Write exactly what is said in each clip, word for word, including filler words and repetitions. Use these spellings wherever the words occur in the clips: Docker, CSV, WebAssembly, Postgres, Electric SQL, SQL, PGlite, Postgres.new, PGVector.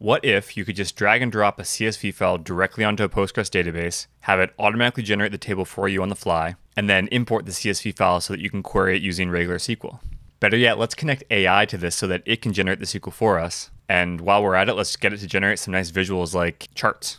What if you could just drag and drop a C S V file directly onto a Postgres database, have it automatically generate the table for you on the fly, and then import the C S V file so that you can query it using regular S Q L? Better yet, let's connect A I to this so that it can generate the S Q L for us. And while we're at it, let's get it to generate some nice visuals like charts.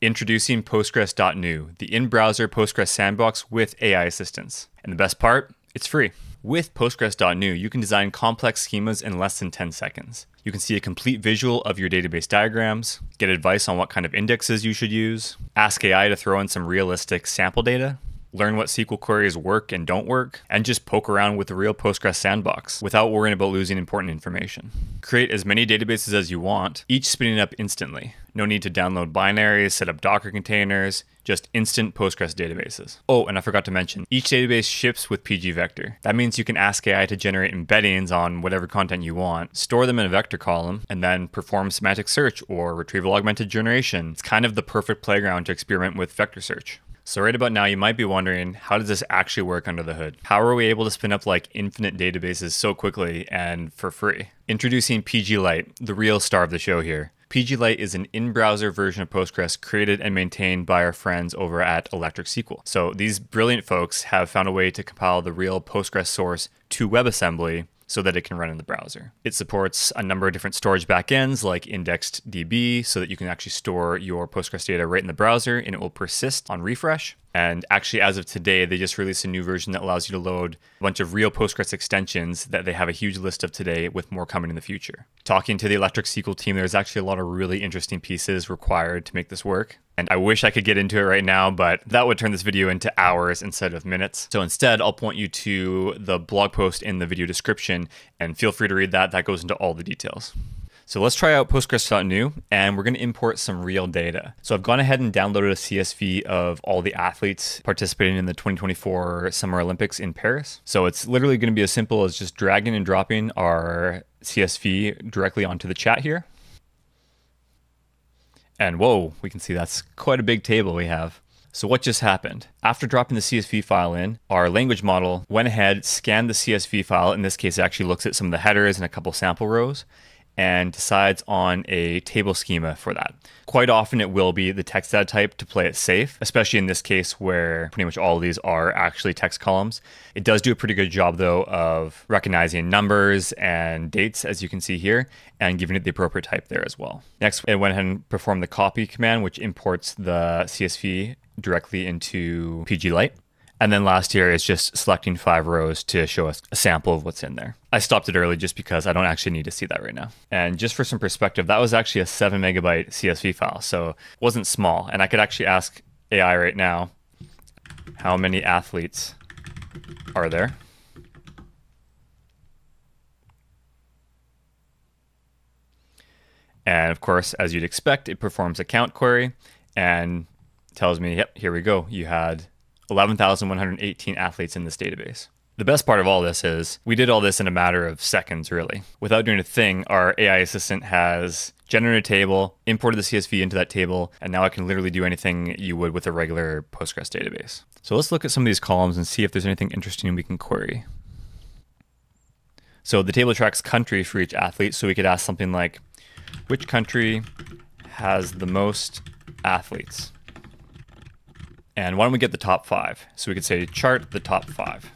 Introducing Postgres dot new, the in-browser Postgres sandbox with A I assistance. And the best part, it's free. With Postgres dot new, you can design complex schemas in less than ten seconds. You can see a complete visual of your database diagrams, get advice on what kind of indexes you should use, ask A I to throw in some realistic sample data, learn what S Q L queries work and don't work, and just poke around with the real Postgres sandbox without worrying about losing important information. Create as many databases as you want, each spinning up instantly. No need to download binaries, set up Docker containers, just instant Postgres databases. Oh, and I forgot to mention, each database ships with PGVector. That means you can ask A I to generate embeddings on whatever content you want, store them in a vector column, and then perform semantic search or retrieval augmented generation. It's kind of the perfect playground to experiment with vector search. So right about now, you might be wondering, how does this actually work under the hood? How are we able to spin up like infinite databases so quickly and for free? Introducing PGlite, the real star of the show here. PGlite is an in-browser version of Postgres created and maintained by our friends over at Electric S Q L. So these brilliant folks have found a way to compile the real Postgres source to WebAssembly so that it can run in the browser. It supports a number of different storage backends like indexed D B so that you can actually store your Postgres data right in the browser and it will persist on refresh. And actually, as of today, they just released a new version that allows you to load a bunch of real Postgres extensions that they have a huge list of today, with more coming in the future. Talking to the Electric S Q L team, there's actually a lot of really interesting pieces required to make this work. And I wish I could get into it right now, but that would turn this video into hours instead of minutes. So instead, I'll point you to the blog post in the video description, and feel free to read that. That goes into all the details. So let's try out Postgres dot new, and we're going to import some real data. So I've gone ahead and downloaded a C S V of all the athletes participating in the twenty twenty-four Summer Olympics in Paris. So it's literally going to be as simple as just dragging and dropping our C S V directly onto the chat here. And whoa, we can see that's quite a big table we have. So what just happened? After dropping the C S V file in, our language model went ahead, scanned the C S V file. In this case, it actually looks at some of the headers and a couple sample rows, and decides on a table schema for that. Quite often it will be the text data type to play it safe, especially in this case where pretty much all of these are actually text columns. It does do a pretty good job though of recognizing numbers and dates, as you can see here, and giving it the appropriate type there as well. Next, it went ahead and performed the copy command, which imports the C S V directly into PGlite. And then last here is just selecting five rows to show us a sample of what's in there. I stopped it early just because I don't actually need to see that right now. And just for some perspective, that was actually a seven megabyte C S V file, so it wasn't small. And I could actually ask A I right now, how many athletes are there? And of course, as you'd expect, it performs a count query and tells me, yep, here we go, you had eleven thousand one hundred eighteen athletes in this database. The best part of all this is we did all this in a matter of seconds, really. Without doing a thing, our A I assistant has generated a table, imported the C S V into that table, and now I can literally do anything you would with a regular Postgres database. So let's look at some of these columns and see if there's anything interesting we can query. So the table tracks country for each athlete, so we could ask something like, which country has the most athletes? And why don't we get the top five? So we could say chart the top five.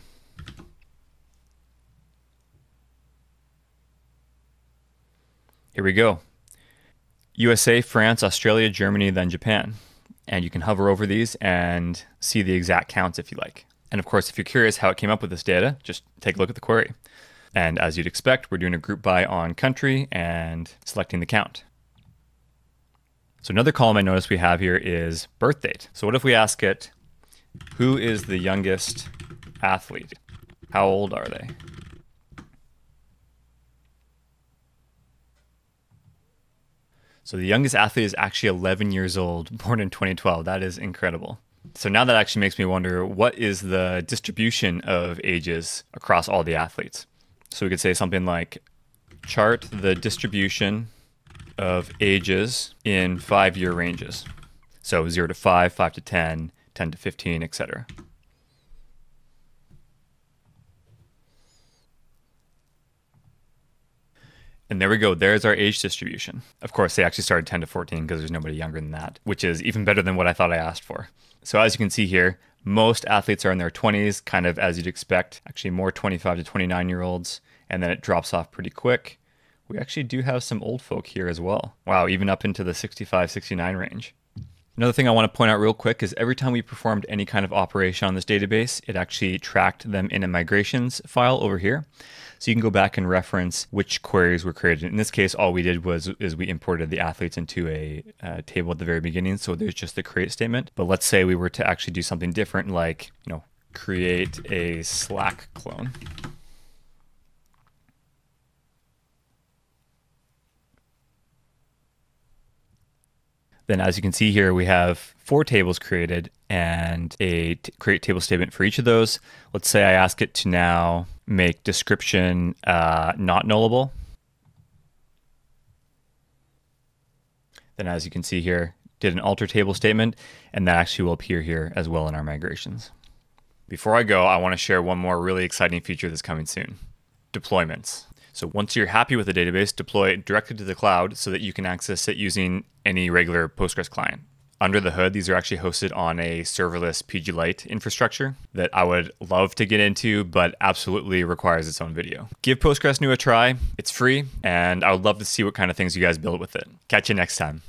Here we go. U S A, France, Australia, Germany, then Japan. And you can hover over these and see the exact counts if you like. And of course, if you're curious how it came up with this data, just take a look at the query. And as you'd expect, we're doing a group by on country and selecting the count. So another column I noticed we have here is birth date. So what if we ask it, who is the youngest athlete? How old are they? So the youngest athlete is actually eleven years old, born in twenty twelve. That is incredible. So now that actually makes me wonder, what is the distribution of ages across all the athletes? So we could say something like, chart the distribution of ages in five-year ranges. So zero to five, five to ten, ten to fifteen, et cetera. And there we go. There's our age distribution. Of course, they actually started ten to fourteen because there's nobody younger than that, which is even better than what I thought I asked for. So as you can see here, most athletes are in their twenties, kind of as you'd expect, actually more twenty-five to twenty-nine year olds. And then it drops off pretty quick. We actually do have some old folk here as well. Wow, even up into the sixty-five, sixty-nine range. Another thing I want to point out real quick is every time we performed any kind of operation on this database, it actually tracked them in a migrations file over here. So you can go back and reference which queries were created. In this case, all we did was is we imported the athletes into a uh, table at the very beginning. So there's just the create statement. But let's say we were to actually do something different, like, you know, create a Slack clone. Then as you can see here, we have four tables created and a create table statement for each of those. Let's say I ask it to now make description uh, not nullable. Then as you can see here, did an alter table statement, and that actually will appear here as well in our migrations. Before I go, I want to share one more really exciting feature that's coming soon, deployments. So once you're happy with the database, deploy it directly to the cloud so that you can access it using any regular Postgres client. Under the hood, these are actually hosted on a serverless PGlite infrastructure that I would love to get into, but absolutely requires its own video. Give Postgres.new a try. It's free, and I would love to see what kind of things you guys build with it. Catch you next time.